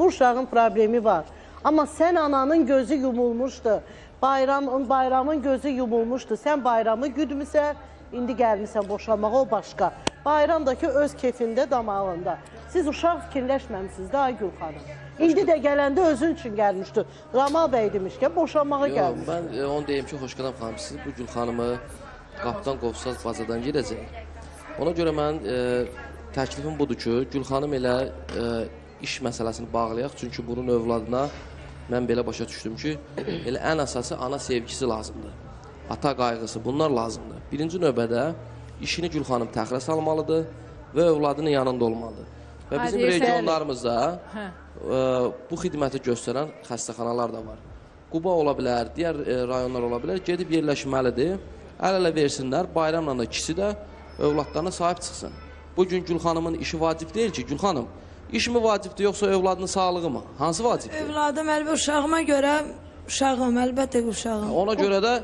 Bu uşağın problemi var. Ama sen ananın gözü yumulmuştu. Bayramın gözü yumulmuştu. Sen bayramı güdmüsən, indi gəlmisən boşanmağa, o başqa. Bayramdakı öz kefində, damağında. Siz uşaq fikirləşməmisiniz daha Aygül xanım. İndi de gələndə özün üçün gəlmişdi. Ramal bəy demişkən boşanmağa gəlmişdi. Mən onu deyim ki, Xoşqədəm xanım, siz bugün xanımı qapıdan qovsaz bazadan girəcək. Ona görə mən təklifim budur ki, Gül xanım elə iş məsələsini bağlayaq. Çünki bunun övladına mən belə başa düşdüm ki, elə ən əsası ana sevgisi lazımdır. Ata qayğısı, bunlar lazımdır. Birinci növbədə işini Gül xanım təxirə salmalıdır və övladının yanında olmalıdır. Və bizim regionlarımızda bu xidməti göstərən xəstəxanalar da var. Quba ola bilər, digər rayonlar ola bilər, gedib yerləşməlidir. Əl-ələ versinlər, bayramla da ikisi də övladlarına sahib çıxsın. Bugün Gül xanımın işi vacib deyil ki, Gül xanım, iş mi vacibdir yoxsa övladının sağlığı mı? Hansı vacibdir? Övladım, əlbə uşağıma görə uşağım, əlbəttə uşağım. Ona görə də,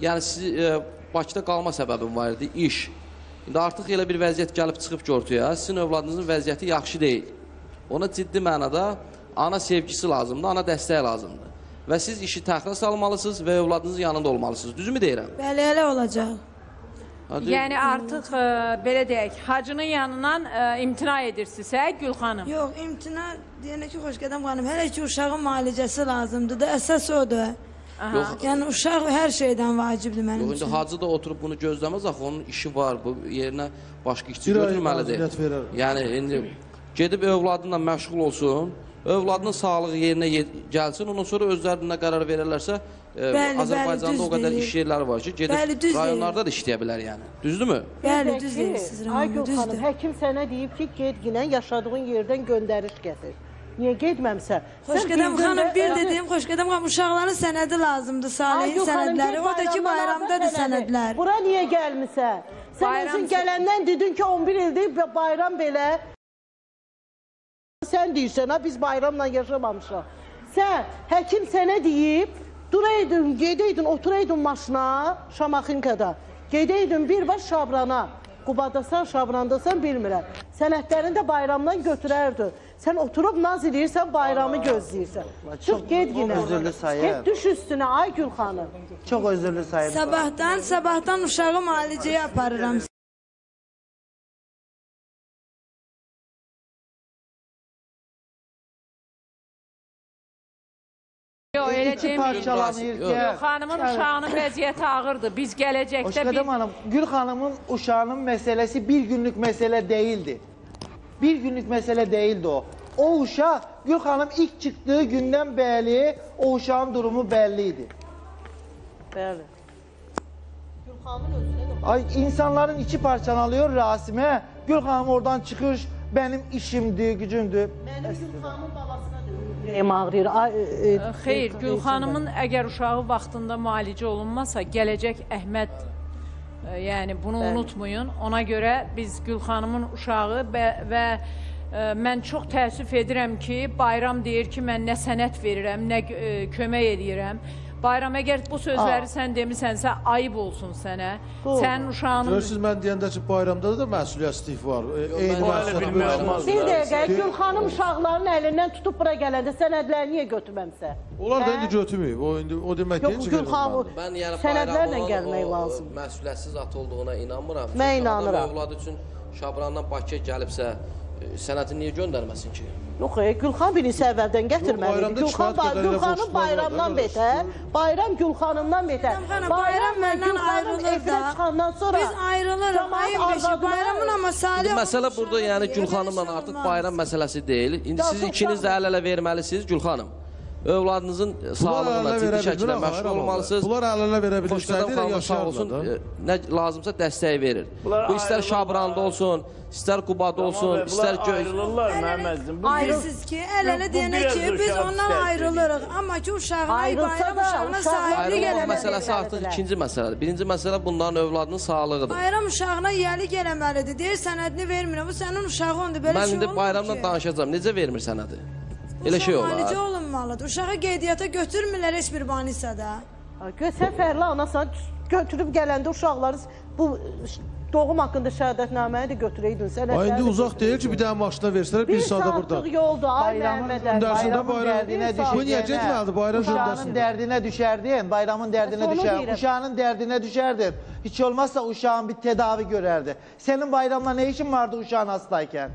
yəni, Bakıda qalma səbəbim var idi, iş. İndi artıq elə bir vəziyyət gəlib çıxıb ki ortaya, sizin övladınızın vəziyyəti yaxşı deyil. Ona ciddi mənada ana sevgisi lazımdır, ana dəstək lazımdır. Və siz işi təxirə salmalısınız və övladınızın yanında olmalısınız. Düzmü deyirəm? Bəli, elə olacaq. Yəni artıq, belə deyək, hacının yanından imtina edirsinizsə, Gül xanım? Yox, imtina deyənə ki, Xoşqədəm xanım, hələ ki uşağın müalicəsi lazımdır da, əsas odur. Yəni uşaq hər şeydən vacibdir mənim üçün. Hacı da oturub bunu gözləməz, axı onun işi var, bu yerinə başqa işçi götürməlidir. Yəni indi gedib övladınla məşğul olsun, övladının sağlığı yerinə gəlsin, ondan sonra özlərinə qərar verərlərsə, Azərbaycanda o qədər iş yerləri var ki, gedib rayonlarda da işləyə bilər yəni. Düzdürmü? Bəli, düz deyirsiniz. Aygül xanım, həkim sənə deyib ki, gedginə yaşadığın yerdən göndəriş gətir. Niyə gedməmsə? Xoşqədəm xanım, bir dediyim, Xoşqədəm xanım, uşaqların sənədi lazımdır, Salihin sənədləri. Oradakı bayramdadır sənədlər. Bura niyə gəlməsə? Sən özün gələndən dedin ki, 11 ildir bayram belə. Sən deyirsən, biz bayramla yaşamamışıq. Sən, həkim sənə deyib, duraydın, gediydin, oturaydın maşına, Şamaxinkada. Gediydin birbaş Şabrana. Qubadasan, Şabrandasan, bilmirəm. Sənətlərini də bayramdan götürərdi. Sən oturub naz edirsən, bayramı gözləyirsən. Çıx, ged yenə. Ged düş üstünə, Aygül xanım. Çox özürlü sayıb. Sabahdan uşağı müalicəyə aparıram. Yox, elə deməyik. Xanımın uşağının vəziyyəti ağırdır. Biz gələcəkdə... Xoşqədəm hanım, Gül xanımın uşağının məsələsi bir günlük məsələ deyildi. Bir günlük məsələ deyildi o. O uşaq, Gül xanım ilk çıxdığı gündən bəli, o uşağın durumu bəlli idi. Bəli. Gül xanımın özünə də... İnsanların içi parçalanıyor Rasimə. Gül xanım oradan çıxır, benim işimdir, gücümdür. Mənim Gül xanımın babasına deyim ağrıyır. Xeyr, Gül xanımın əgər uşağı vaxtında müalicə olunmasa, gələcək Əhməd... Yəni, bunu unutmayın. Ona görə biz Gül xanımın uşağı və mən çox təəssüf edirəm ki, bayram deyir ki, mən nə sənət verirəm, nə kömək edirəm. Bayram, əgər bu sözləri sən demisənsə, ayıb olsun sənə. Sənin uşağının... Görürsünüz, mən deyəndə ki, bayramda da məsuliyyətsizlik var. Bir dəqiqə, Gül xanım uşaqların əlindən tutub bura gələndə sənədləri niyə götürməmsə? Onlar da indi götürməyib, o demək deyil ki, Gül xanım. Mən yəni bayramın məsuliyyətsiz at olduğuna inanmıram. Mən inanıram. Adam övladı üçün Şabrandan Bakıya gəlibsə, sənəti niyə göndərməsin ki? Yox, Gülxan birinci əvvəldən gətirməlidir. Gülxanın bayramdan betər, bayram Gülxanından betər. Bayram məndən ayrılır da, biz ayrılırıq, ayıb eşi bayramın, amma salih olsun. Məsələ burada, yəni Gülxanımla artıq bayram məsələsi deyil. İndi siz ikiniz də əl-ələ verməlisiniz Gülxanım. Övladınızın sağlığına, ciddi şəkildə məşğul olmalısınız. Bunlar əl-ələ verə bilirsiniz. Nə lazımsa dəstək verir. Bu istər Şabranda olsun, istər Qubada olsun, istər göy... Ayrısız ki, əl-ələ deyənə ki, biz ondan ayrılırıq. Amma ki, uşağına, bayram uşağına sahibli gələməlidir. Ayrılmaq məsələsi artıq ikinci məsələdir. Birinci məsələ bunların övladının sağlığıdır. Bayram uşağına yəli gələməlidir. Deyir, sənədini vermirəm. Bu sənin uşağı ondur. Mən indi bayramla danışacağım. Necə vermir sənədi? Uşaq müalicə olunmalıdır. Uşağı qeydiyyata götürmürlər heç bir banisədə. Səfərlə anasına götürüb gələndə uşaqları bu Doğum haqqında şəhadətnaməni də götürəydin sən. Ay indi uzaq deyil ki, bir dənə maşına versələr 1 saatda burada. Sağlıq yoldu ay Məhəmmədən. Bayramın dərdinə düşər. Bu niyə getmədi bayram gündəsinə? Uşağın dərdinə düşərdin, bayramın dərdinə düşər. Uşağın dərdinə düşərdin. Hiç olmazsa uşağın bir tedavi görərdi. Senin bayramla ne işin vardı uşağın hastayken?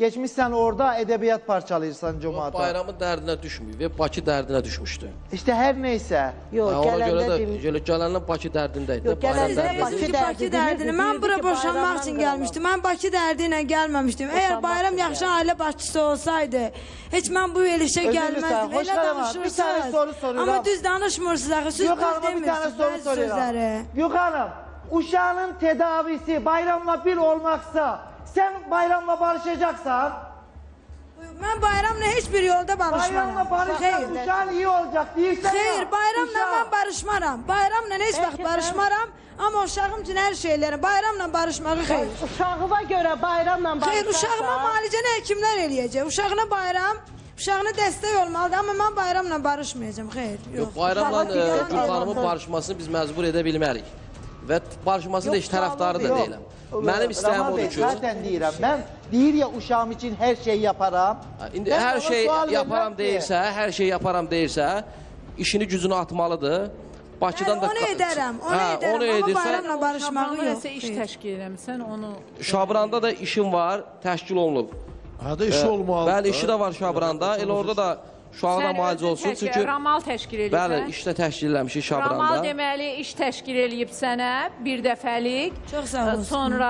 Geçmişsen orada edebiyat parçalayırsan cumata. Bayramın derdine düşmüyor ve Bakı derdine düşmüştü. İşte her neyse. Yok, ona göre de gelenle Bakı derdindeydi. Yok, siz demişsiniz ki Bakı derdini. Ben bura boşanmak için gelmiştim. Ben Bakı derdine gelmemiştim. Eğer bayram yakışan aile başçısı olsaydı, hiç ben bu elişe gelmezdim. Öyle danışırsınız. Ama düz danışmıyorsunuz. Siz düz demiyorsunuz sözleri. Yok hanım, uşağının tedavisi bayramla bir olmaksa, sen bayramla barışacaksan, ben bayramla hiçbir yolda barışmam. Bayramla barışsan uşağın iyi olacak değilsen. Hayır, bayramla ben barışmaram. Bayramla hiç vakit barışmaram. Ama uşağım için her şeyleri bayramla barışmağı xeyir. Uşağıma göre bayramla barışmağı. Hayır, uşağıma malicene hekimler eləyəcək. Uşağına bayram, uşağına destek olmalıdır. Ama ben bayramla barışmayacağım. Hayır, yok. Bayramla Gülxanımın barışmasını biz məcbur edə bilmərik. Ve barışması da hiç taraftarı da değilim. Benim isteğim odur ki... Zaten deyirəm, ben deyir ya uşağım için her şeyi yaparam. İndi her şey yaparam deyirsə, her şey yaparam deyirsə, işini gücünü atmalıdır. Bakıdan da... Onu edərəm, onu edərəm. Ama bayramla barışmağı yok. Şabranda iş təşkil edəmsən, onu... Şabranda da işim var, təşkil olunub. Ha da işi olmalıdır. Bəli, işi də var Şabranda, elə orada da... Uşağına malicə olsun, çünki ramal təşkil edib. Bəli, işdə təşkil eləmişik Şabranda. Ramal deməli iş təşkil eləyib sənə bir dəfəlik. Çox sağ olsun. Sonra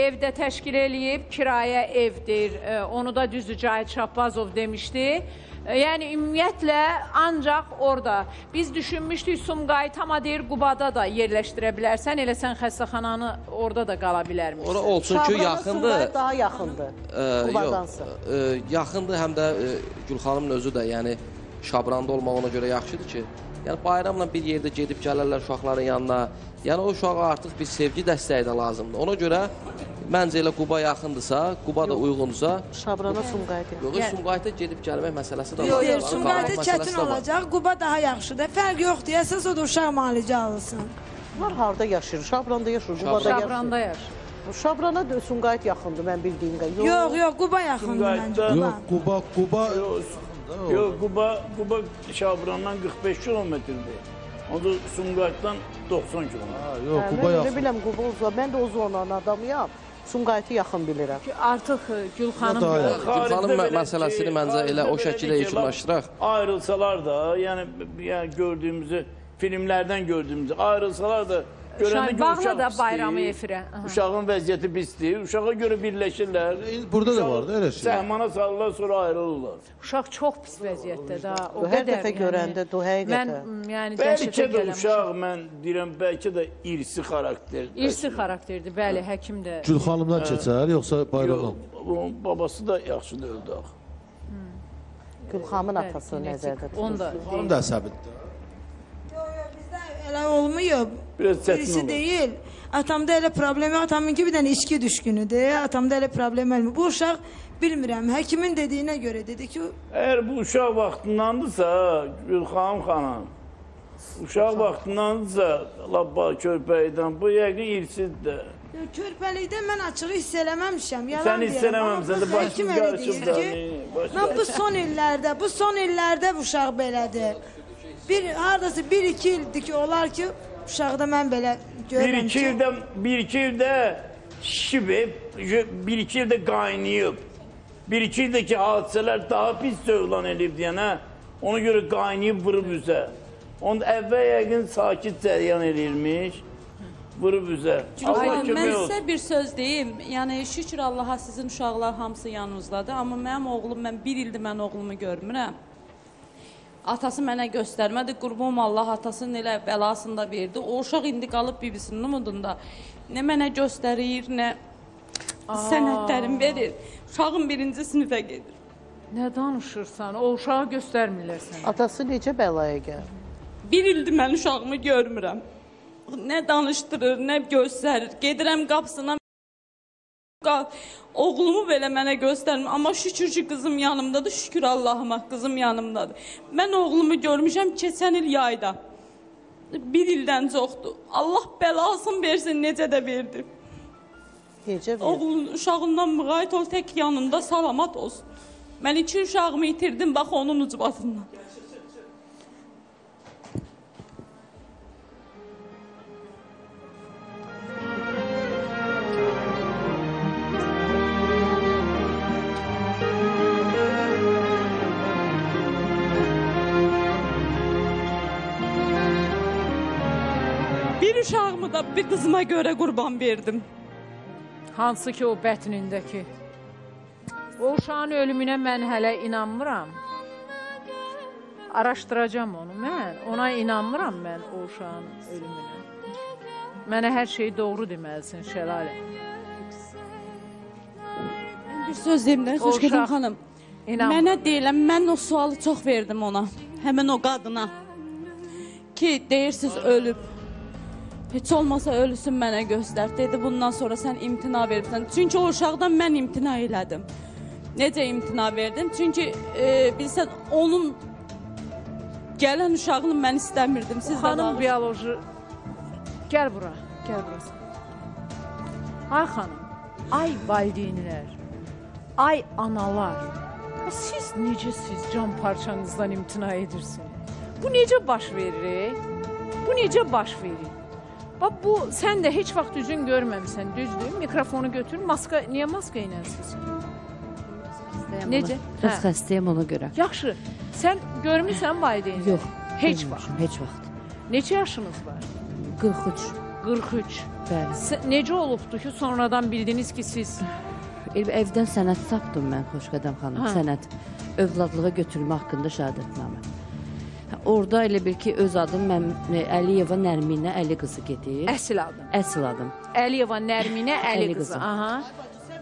evdə təşkil eləyib, kirayə evdir. Onu da düzdür Cahit Şahbazov demişdi. Yəni ümumiyyətlə ancaq orada. Biz düşünmüşdük Sumqayıt, amma deyir Qubada da yerləşdirə bilərsən, elə sən xəstəxananı orada da qala bilərmişsin. Ora olsun ki, yaxındır. Şabranda daha yaxındır Qubadansa. Yaxındır, həm də Gülxanımın özü də yəni Şabranda olmaq ona görə yaxşıdır ki, yəni bayramla bir yerdə gedib gələrlər uşaqların yanına. Yəni o uşağa artıq bir sevgi dəstəyi də lazımdır. Ona görə məncə elə Quba yaxındırsa, Quba da uyğundursa, Şabrana Sumqayıt. Yox, Sumqayıtda gedib gəlmək məsələsi də var. Yox, Sumqayıtda çətin olacaq, Quba daha yaxşıdır. Fərq yoxdur. Əsas o da uşaq malicə alınsın. Bunlar harda yaşayır? Şabranda yaşayır, Qubada yaşayır. Şabranda yaşayır. Şabrana da Sumqayıt yaxındır, mən bildiyim qədər. Yox, Quba yaxındır məncə. Yox, Quba Yox, Quba Şabrandan 45 kilometrdir. O da Sumqayıtdan 90 kilometr. Yox, Quba yaxın. Mən biləm, Quba uzaq. Mən də o zonanın adamıyam. Sumqayıtı yaxın bilirəm. Artıq Gülxanım... Gülxanım məsələsini məncə elə o şəkildə yekunlaşdıraq. Ayrılsalar da, yəni gördüyümüzü, filmlərdən gördüyümüzü ayrılsalar da, Bağla da bayramı efirə. Uşağın vəziyyəti pisdir. Uşağa görə birləşirlər. Burada da vardı, elə şey. Səhmana salırlar, sonra ayrılırlar. Uşaq çox pis vəziyyətdə. Hər dəfə görəndə, həqiqətə. Bəlkə də uşaq, mən deyirəm, bəlkə də irsi xarakterdir. İrsi xarakterdir, bəli, həkim də. Gülxanımdan keçər, yoxsa bayramdan? Babası da yaxşı öldü. Gülxanımın atası nəzərdə tutulur. Gülxanım da əsəbidir. Elə olmuyor. Birisi deyil. Atamda elə problemi, atamınki bir dənə içki düşkünüdür. Atamda elə problem olmuyor. Bu uşaq, bilmirəm, həkimin dediyinə görə dedi ki... Əgər bu uşaq vaxtındandırsa, Gülxanım xanım, uşaq vaxtındandırsa, körpəlikdən, bu yəqin irsidir. Körpəlikdə mən açığı hiss eləməmişəm, yalan deyirəm. Sən hiss eləməmişsən, başım qarışımdan. Mən bu son illərdə bu uşaq belədir. Haradasa 1-2 ildir ki, olar ki, uşaqda mən belə görürəm ki... 1-2 ildə şişib, 1-2 ildə qaynayıb. 1-2 ildəki hadisələr daha pis dövlan edib deyənə, ona görə qaynayıb vırıb üzə. Onu əvvəl yəqin sakit cəryan edilmiş, vırıb üzə. Mən sizə bir söz deyim, yəni şükür Allaha sizin uşaqlar hamısı yanınızdadır, amma mənim oğlum, mən 1 ildir mən oğlumu görmürəm. Atası mənə göstərmədi, qurbum Allah atasının elə bəlasında verdi. O uşaq indi qalıb bibisinin umudunda. Nə mənə göstərir, nə sənədlərim verir. Uşağın 1-ci sinifə gedir. Nə danışırsan, o uşağı göstərmirlər sənə. Atası necə bəlaya gəlir? 1 ildir mən uşağımı görmürəm. Nə danışdırır, nə göstərir. Gedirəm qapısına. Oğlumu belə mənə göstərmir, amma şükür ki, qızım yanımdadır, şükür Allahıma, qızım yanımdadır. Mən oğlumu görmüşəm keçən il yayda. bir ildən çoxdur. Allah belasını versin, necə də verdi. Oğlun, uşağından müğayət ol, tək yanında salamat olsun. Mən iki uşağımı itirdim, bax onun ucbatından. Bir uşağımı da bir kızıma göre kurban verdim. Hansı ki o bətnindəki. O uşağın ölümünə mən hələ inanmıram. Araşdıracağım onu mən. Ona inanmıram mən o uşağın ölümünə. Mənə hər şey doğru deməlisin Şəlalə. Bir söz deyimlər, Xoşgədəm xanım. Mənə deyiləm, mən o sualı çox verdim ona. Həmin o qadına. Ki deyirsiniz ölüb. Heç olmasa ölüsün mənə göstər. Dedi, bundan sonra sən imtina verirsən. Çünki o uşaqdan mən imtina elədim. Necə imtina verdim? Çünki bilsən, onun gələn uşağını mən istəmirdim. Siz xanım biyoloji... Gəl bura, gəl burası. Ay xanım, ay valideynlər, ay analar. Siz necə siz can parçanızdan imtina edirsiniz? Bu necə baş verir? Bu necə baş verir? Bak bu, sən də heç vaxt düzgün görməmişsən, düzdür? Mikrofonu götür, maska, niyə maska inənsiniz? Necə? Öz xəstəyəm ona görə. Yaxşı, sən görmüşsən valideynini? Yox, heç vaxt. Heç vaxt. Neçə yaşınız var? 43. 43. Bəli. Necə olubdu ki, sonradan bildiniz ki, siz... Evdən sənət tapdım mən, Xoşqədəm xanım, sənət. Övladlığa götürmə haqqında şəhadətnamə. Orada elə bil ki, öz adım Əliyeva Nərminə Əli qızı gedir. Əsil adım. Əsil adım. Əliyeva Nərminə Əli qızı. Sən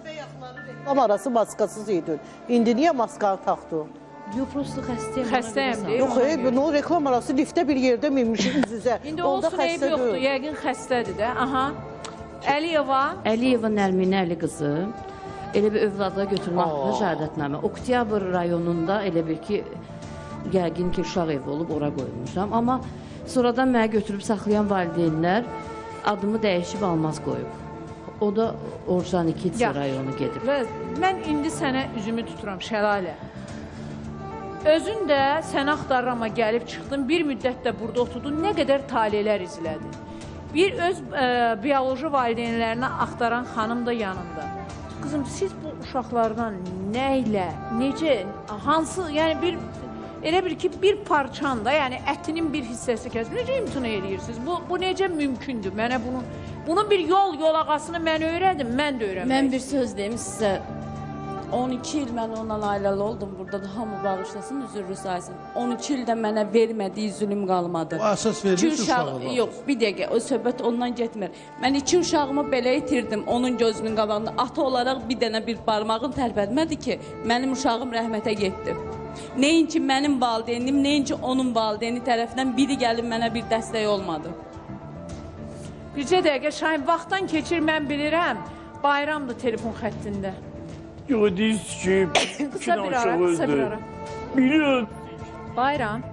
bəyaqları reklam arası maskasız idin. İndi niyə maskanı taxdın? Yox, prosto xəstəyəm. Xəstəyəm deyil. Yox, no reklam arası liftdə bir yerdə minmişik üzüzə. İndi olsun, eyb yoxdur. Yəqin xəstədir də. Əliyeva. Əliyeva Nərminə Əli qızı. Elə bir övladlığa götürmə haqqında şəhadətnamə. Oktyabr rayonunda elə bil ki, yəqin ki, uşaq evi olub, ora qoymuşam. Amma sonradan mənə götürüb saxlayan valideynlər adımı dəyişib almaz qoyub. O da Orcan 2-ci rayonu gedib. Mən indi sənə üzümü tuturam, Şəlalə. Özün də sənə axtarrama gəlib çıxdın, bir müddət də burada oturdun, nə qədər talihlər izlədin. Bir öz biyoloji valideynlərini axtaran xanım da yanında. Qızım, siz bu uşaqlardan nə ilə, necə, hansı, yəni bir... Elə bir ki, bir parçan da, yəni ətinin bir hissəsi kəsmir. Necə imtina eləyirsiniz? Bu necə mümkündür? Mənə bunun bir yol ağasını mən öyrədim, mən də öyrənmək. Mən bir söz deyim sizə. 12 il mən ondan ailəli oldum. Burada da hamı bağışlasın, üzürlü sayısın. 12 ildə mənə vermədiyi zülüm qalmadı. O əsas verilmiş uşağı var. Yox, bir dəqiqə, o söhbət ondan getmir. Mən iki uşağımı belə itirdim onun gözünün qabağında. Ata olaraq bir dənə bir barmağın tərpətmədi ki, mənim uşağım rəhmətə getdi. Neyin ki mənim valideynim, neyin ki onun valideyni tərəfindən biri gəlib mənə bir dəstək olmadı. Bircə dəqiqə, Şahin, vaxtdan keçir, mən bilirəm. Bayramdır telefon xəttində. Yox, deyiz ki, kino uşağı öldü. Biliyorum. Bayram.